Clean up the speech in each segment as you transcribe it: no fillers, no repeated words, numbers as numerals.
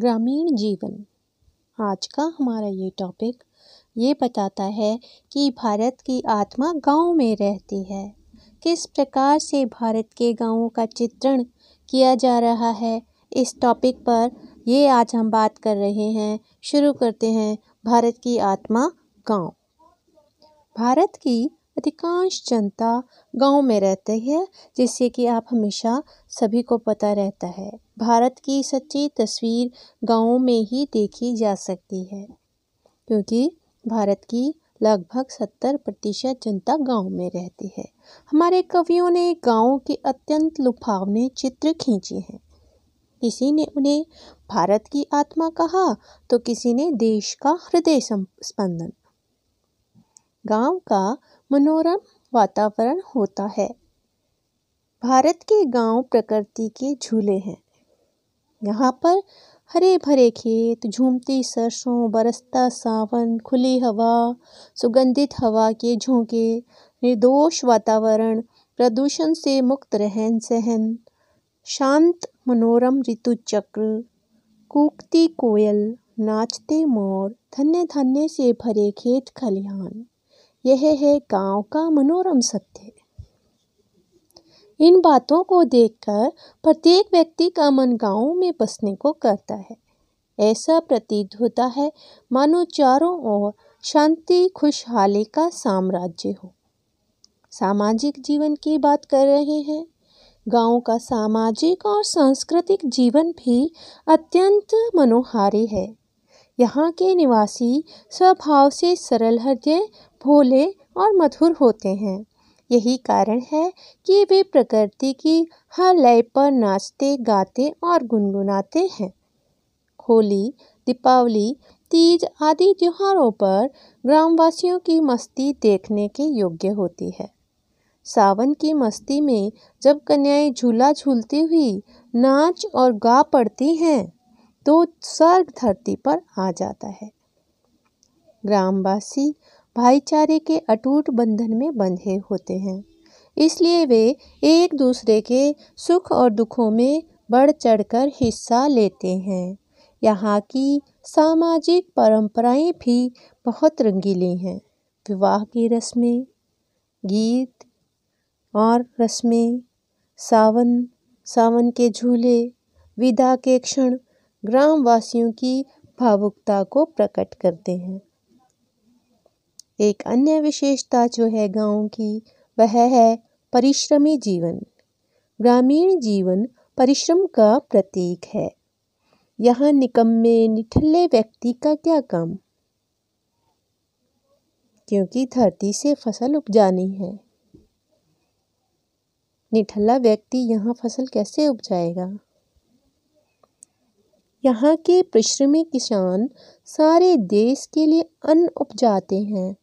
ग्रामीण जीवन। आज का हमारा ये टॉपिक ये बताता है कि भारत की आत्मा गांव में रहती है। किस प्रकार से भारत के गांवों का चित्रण किया जा रहा है, इस टॉपिक पर ये आज हम बात कर रहे हैं। शुरू करते हैं भारत की आत्मा गांव। भारत की अधिकांश जनता गांव में रहती है, जिससे कि आप हमेशा सभी को पता रहता है। भारत की सच्ची तस्वीर गांवों में ही देखी जा सकती है, क्योंकि भारत की लगभग 70% जनता गांव में रहती है। हमारे कवियों ने गांव के अत्यंत लुभावने चित्र खींचे हैं। किसी ने उन्हें भारत की आत्मा कहा तो किसी ने देश का हृदय स्पंदन। गांव का मनोरम वातावरण होता है। भारत के गांव प्रकृति के झूले हैं। यहाँ पर हरे भरे खेत, झूमती सरसों, बरसता सावन, खुली हवा, सुगंधित हवा के झोंके, निर्दोष वातावरण, प्रदूषण से मुक्त रहन सहन, शांत मनोरम ऋतु चक्र, कूकती कोयल, नाचते मोर, धन्य धन्य से भरे खेत खलिहान, यह है गांव का मनोरम सत्य। इन बातों को देखकर प्रत्येक व्यक्ति का मन गांव में बसने को करता है। ऐसा प्रतीत होता है मानो चारों ओर शांति खुशहाली का साम्राज्य हो। सामाजिक जीवन की बात कर रहे हैं। गांव का सामाजिक और सांस्कृतिक जीवन भी अत्यंत मनोहारी है। यहाँ के निवासी स्वभाव से सरल हृदय, भोले और मधुर होते हैं। यही कारण है कि वे प्रकृति की हर लय पर नाचते, गाते और गुनगुनाते हैं। होली, दीपावली, तीज आदि त्योहारों पर ग्रामवासियों की मस्ती देखने के योग्य होती है। सावन की मस्ती में जब कन्याएं झूला झूलती हुई नाच और गा पड़ती हैं तो स्वर्ग धरती पर आ जाता है। ग्रामवासी भाईचारे के अटूट बंधन में बंधे होते हैं, इसलिए वे एक दूसरे के सुख और दुखों में बढ़ चढ़कर हिस्सा लेते हैं। यहाँ की सामाजिक परंपराएं भी बहुत रंगीली हैं। विवाह की रस्में, गीत और रस्में, सावन के झूले, विदा के क्षण ग्रामवासियों की भावुकता को प्रकट करते हैं। एक अन्य विशेषता जो है गांव की, वह है परिश्रमी जीवन। ग्रामीण जीवन परिश्रम का प्रतीक है। यहाँ निकम्मे निठल्ले व्यक्ति का क्या काम, क्योंकि धरती से फसल उपजानी है। निठल्ला व्यक्ति यहाँ फसल कैसे उपजाएगा। यहाँ के परिश्रमी किसान सारे देश के लिए अन्न उपजाते हैं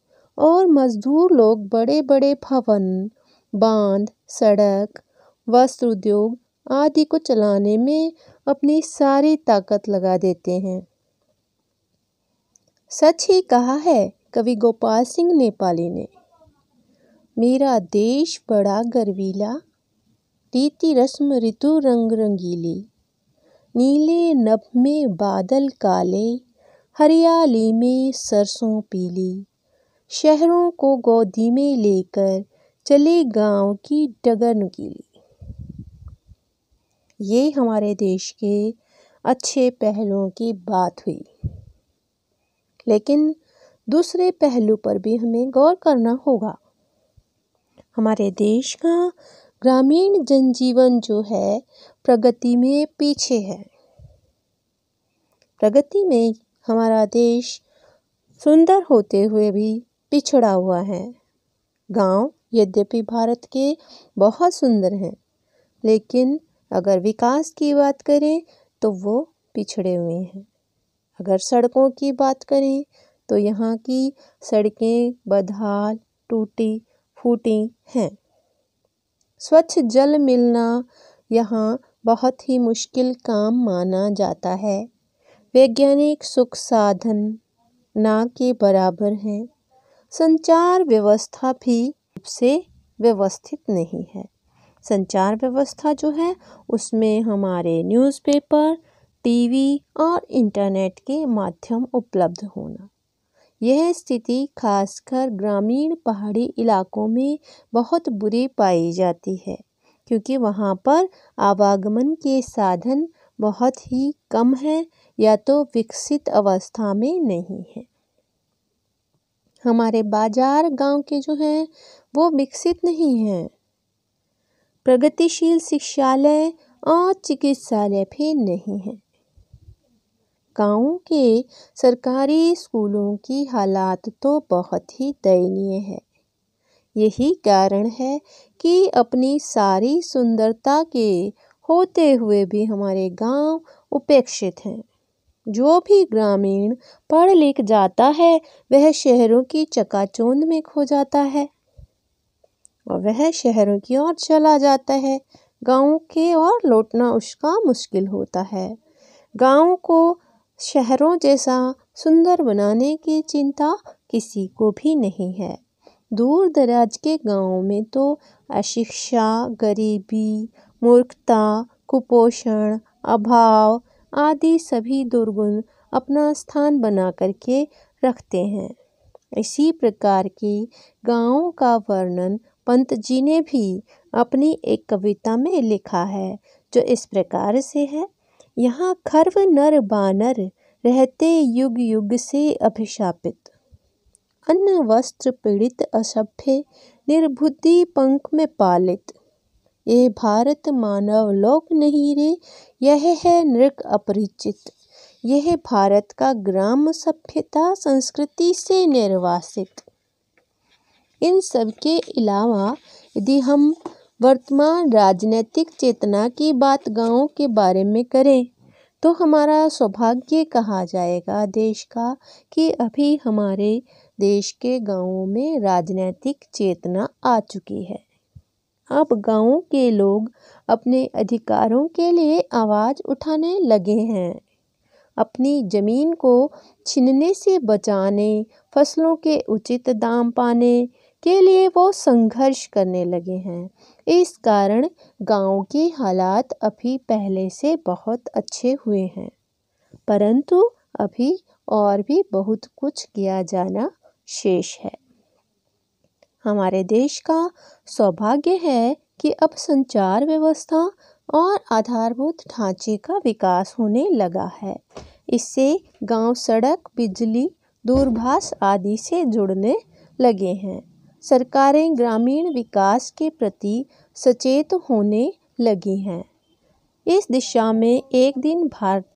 और मजदूर लोग बड़े बड़े भवन, बांध, सड़क, वस्त्र उद्योग आदि को चलाने में अपनी सारी ताकत लगा देते हैं। सच ही कहा है कवि गोपाल सिंह नेपाली ने, मेरा देश बड़ा गर्वीला, रीति रस्म ऋतु रंग रंगीली, नीले नभ में बादल काले, हरियाली में सरसों पीली, शहरों को गोदी में लेकर चले गांव की डगर नुकीली। ये हमारे देश के अच्छे पहलुओं की बात हुई, लेकिन दूसरे पहलू पर भी हमें गौर करना होगा। हमारे देश का ग्रामीण जनजीवन जो है प्रगति में पीछे है। प्रगति में हमारा देश सुंदर होते हुए भी पिछड़ा हुआ है। गांव यद्यपि भारत के बहुत सुंदर हैं, लेकिन अगर विकास की बात करें तो वो पिछड़े हुए हैं। अगर सड़कों की बात करें तो यहाँ की सड़कें बदहाल, टूटी फूटी हैं। स्वच्छ जल मिलना यहाँ बहुत ही मुश्किल काम माना जाता है। वैज्ञानिक सुख साधन ना के बराबर हैं। संचार व्यवस्था भी से व्यवस्थित नहीं है। संचार व्यवस्था जो है उसमें हमारे न्यूज़पेपर, टीवी और इंटरनेट के माध्यम उपलब्ध होना। यह स्थिति खासकर ग्रामीण पहाड़ी इलाकों में बहुत बुरी पाई जाती है क्योंकि वहाँ पर आवागमन के साधन बहुत ही कम हैं या तो विकसित अवस्था में नहीं हैं। हमारे बाजार गांव के जो हैं वो विकसित नहीं हैं। प्रगतिशील शिक्षालय और चिकित्सालय भी नहीं हैं। गाँव के सरकारी स्कूलों की हालात तो बहुत ही दयनीय है। यही कारण है कि अपनी सारी सुंदरता के होते हुए भी हमारे गांव उपेक्षित हैं। जो भी ग्रामीण पढ़ लिख जाता है वह शहरों की चकाचौंध में खो जाता है और वह शहरों की ओर चला जाता है। गाँव के ओर लौटना उसका मुश्किल होता है। गाँव को शहरों जैसा सुंदर बनाने की चिंता किसी को भी नहीं है। दूर दराज के गाँव में तो अशिक्षा, गरीबी, मूर्खता, कुपोषण, अभाव आदि सभी दुर्गुण अपना स्थान बना करके रखते हैं। इसी प्रकार की गाँव का वर्णन पंत जी ने भी अपनी एक कविता में लिखा है जो इस प्रकार से है। यहाँ खर्व नर बानर रहते युग युग से अभिशापित, अन्न वस्त्र पीड़ित असभ्य निर्बुद्धि पंख में पालित। ये भारत मानव लोक नहीं रे, यह है नृक अपरिचित। यह भारत का ग्राम सभ्यता संस्कृति से निर्वासित। इन सब के अलावा यदि हम वर्तमान राजनीतिक चेतना की बात गाँव के बारे में करें तो हमारा सौभाग्य कहा जाएगा देश का कि अभी हमारे देश के गाँवों में राजनीतिक चेतना आ चुकी है। अब गाँव के लोग अपने अधिकारों के लिए आवाज़ उठाने लगे हैं। अपनी ज़मीन को छीनने से बचाने, फसलों के उचित दाम पाने के लिए वो संघर्ष करने लगे हैं। इस कारण गाँव के हालात अभी पहले से बहुत अच्छे हुए हैं, परंतु अभी और भी बहुत कुछ किया जाना शेष है। हमारे देश का सौभाग्य है कि अब संचार व्यवस्था और आधारभूत ढांचे का विकास होने लगा है। इससे गांव सड़क, बिजली, दूरभाष आदि से जुड़ने लगे हैं। सरकारें ग्रामीण विकास के प्रति सचेत होने लगी हैं। इस दिशा में एक दिन भारत